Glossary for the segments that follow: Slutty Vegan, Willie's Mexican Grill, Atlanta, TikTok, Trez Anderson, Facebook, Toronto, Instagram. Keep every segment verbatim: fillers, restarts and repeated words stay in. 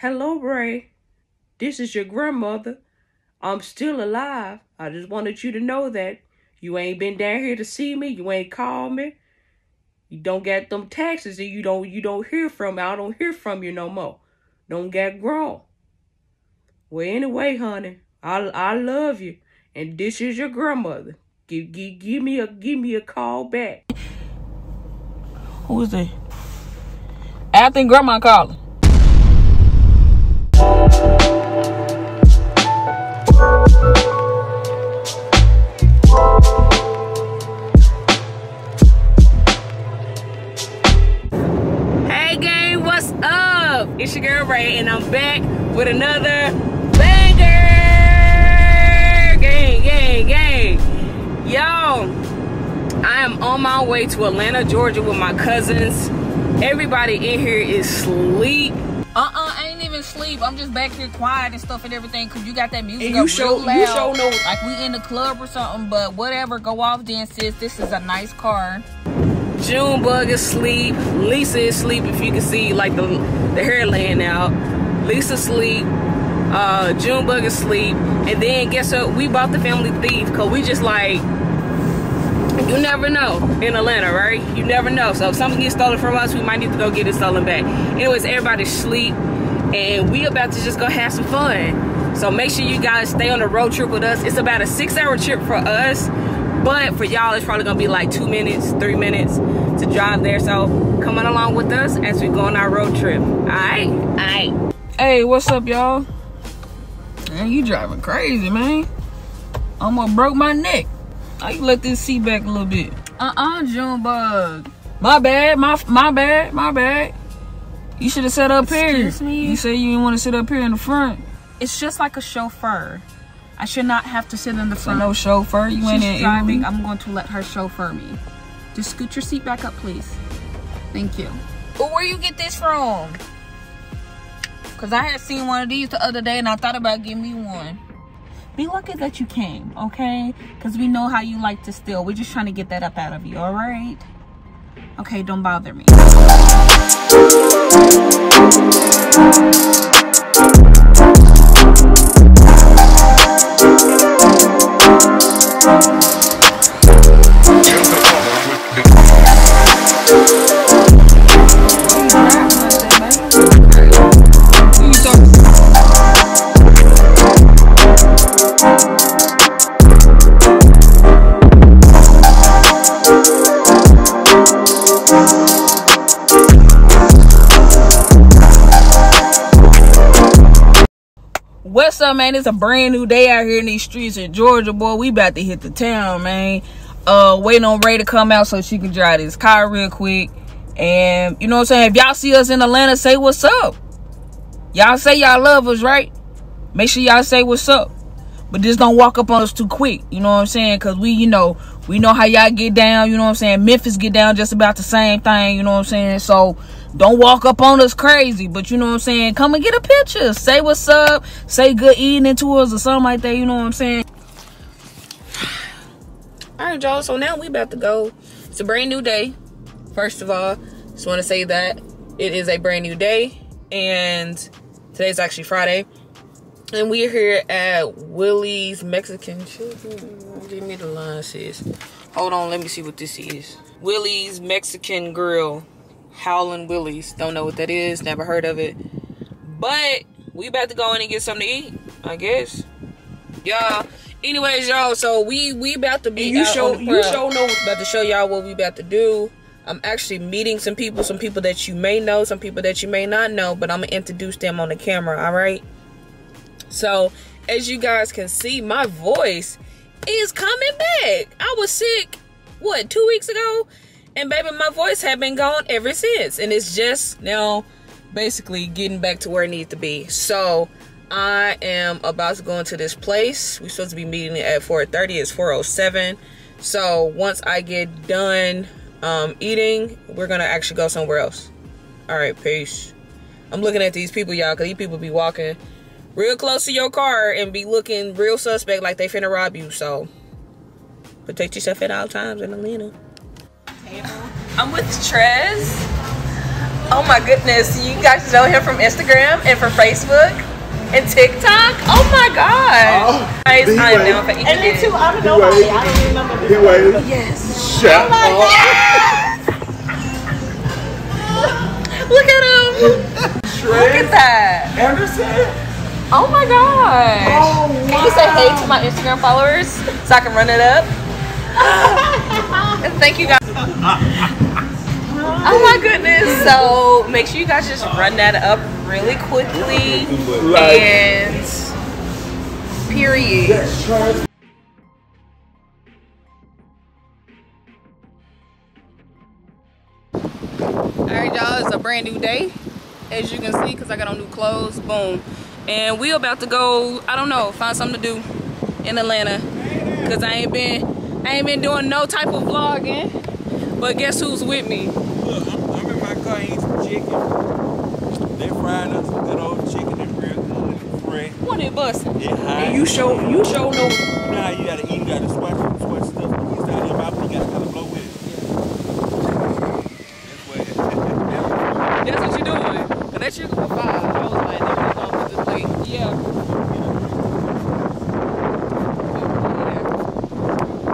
Hello, Ray. This is your grandmother. I'm still alive. I just wanted you to know that. You ain't been down here to see me. You ain't called me. You don't get them taxes, and you don't you don't hear from me. I don't hear from you no more. Don't get grown. Well, anyway, honey, I I love you, and this is your grandmother. Give give give me a give me a call back. Who is it? I think grandma calling. It's your girl Ray, and I'm back with another banger! Gang, gang, gang! Yo, I am on my way to Atlanta, Georgia with my cousins. Everybody in here is sleep. Uh-uh, I ain't even sleep. I'm just back here quiet and stuff and everything because you got that music and up you show, real loud. You show no like we in the club or something, but whatever, go off then, sis. This is a nice car. Junebug is asleep. Lisa is asleep. If you can see, like the the hair laying out. Lisa asleep. Uh, Junebug is asleep. And then guess what? We bought the family thief because we just like you never know in Atlanta, right? You never know. So if something gets stolen from us, we might need to go get it stolen back. Anyways, everybody's asleep, and we about to just go have some fun. So make sure you guys stay on the road trip with us. It's about a six-hour trip for us. But for y'all, it's probably gonna be like two minutes, three minutes to drive there. So come on along with us as we go on our road trip. All right, all right. Hey, what's up, y'all? Man, you driving crazy, man. Almost broke my neck. I can let this seat back a little bit. Uh-uh, Junebug. My bad, my my bad, my bad. You should have sat up Excuse here. Excuse me? You said you didn't want to sit up here in the front. It's just like a chauffeur. I should not have to sit in the front. So no chauffeur, you ain't in driving. I'm going to let her chauffeur me. Just scoot your seat back up, please. Thank you. But where you get this from? Because I had seen one of these the other day and I thought about giving me one. Be lucky that you came, okay? Because we know how you like to steal. We're just trying to get that up out of you, all right? Okay, don't bother me. What's up, man? It's a brand new day out here in these streets in Georgia, boy. We about to hit the town, man. Uh, waiting on Ray to come out so she can drive this car real quick. And you know what I'm saying? If y'all see us in Atlanta, say what's up. Y'all say y'all love us, right? Make sure y'all say what's up. But just don't walk up on us too quick. You know what I'm saying? Because we, you know, we know how y'all get down. You know what I'm saying? Memphis get down just about the same thing. You know what I'm saying? So don't walk up on us crazy, but you know what I'm saying? Come and get a picture. Say what's up. Say good evening to us or something like that. You know what I'm saying? All right, y'all. So now we about to go. It's a brand new day. First of all, just want to say that it is a brand new day. And today's actually Friday. And we're here at Willie's Mexican. Give me the line, sis. Hold on. Let me see what this is. Willie's Mexican Grill. Howlin' Willie's. Don't know what that is. Never heard of it. But we about to go in and get something to eat, I guess. Y'all. Anyways, y'all. So we we about to be. You out show. On the you show. No. About to show y'all what we about to do. I'm actually meeting some people. Some people that you may know. Some people that you may not know. But I'm gonna introduce them on the camera. All right. So as you guys can see, my voice is coming back. I was sick. What two weeks ago? And baby, my voice had been gone ever since. And it's just now basically getting back to where it needs to be. So I am about to go into this place. We're supposed to be meeting at four thirty. It's four oh seven. So once I get done um, eating, we're going to actually go somewhere else. All right, peace. I'm looking at these people, y'all, because these people be walking real close to your car and be looking real suspect like they finna rob you. So protect yourself at all times in Atlanta. I'm with Trez. Oh my goodness, you guys know him from Instagram and from Facebook and TikTok. Oh my god. Oh, guys, I am now and then too, I don't know why. I don't remember. He waves. Yes. Shut oh my up. Yes. Look at him. Trez Look at that. Anderson. Oh my gosh. Oh, wow. Can you say hey to my Instagram followers so I can run it up? And thank you guys. Oh my goodness. So make sure you guys just run that up really quickly. And period. Alright y'all, it's a brand new day. As you can see, because I got on new clothes. Boom. And we about to go, I don't know, find something to do in Atlanta. Cause I ain't been, I ain't been doing no type of vlogging. But guess who's with me? Look, I'm, I'm in my car eating some chicken. They frying up some good old chicken and real good bread. What it bustin'? It high. And you show, you show no. Nah, you gotta eat, you gotta sweat, sweat stuff. You gotta live out, you gotta kind of blow with it. Yeah. That's what you're doing. Cause that chicken was five. I was like, that was yeah.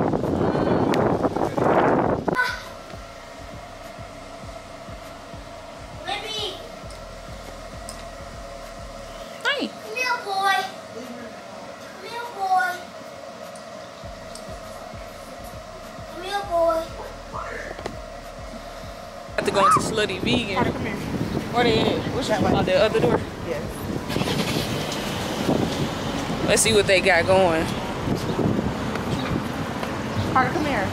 Libby. Hey. Come here, boy. Come here, boy. Come here, boy. I have to go into Slutty Vegan. Right, come here. Where they at? What's that one? Oh, the other door? Yeah. Let's see what they got going. Carter, come here.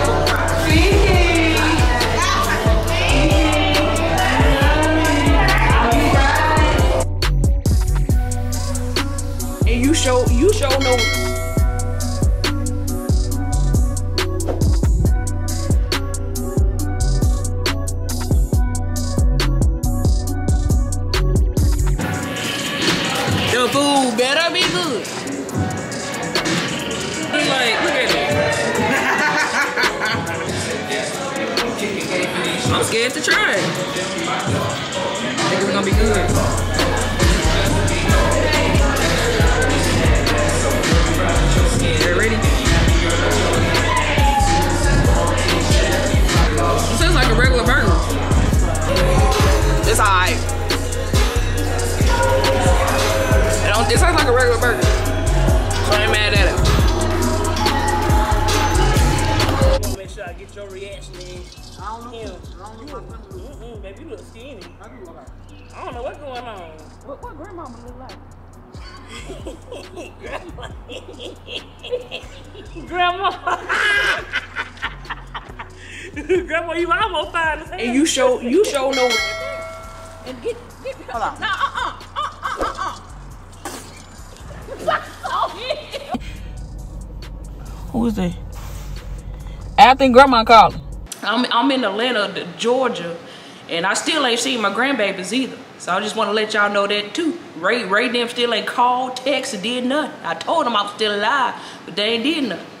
You show no. The food better be good. Like, look at it. I'm scared to try it. I think it's gonna be good. It's alright. It don't. It tastes like a regular burger. So I ain't mad at it. Make sure I get your reaction. In. I don't know. Him. I don't know. Mm-mm, baby, you look skinny. I do look like. I don't know what's going on. What what grandmama look like? Grandma. Grandma. Grandma, you almost fine as hell. And you show you show no. And get, get me. Hold on. No, uh-uh. Uh-uh, uh-uh. Who is that? I think Grandma called. I'm, I'm in Atlanta, Georgia, and I still ain't seen my grandbabies either. So I just want to let y'all know that too. Ray, Ray them still ain't called, texted, did nothing. I told them I was still alive, but they ain't did nothing.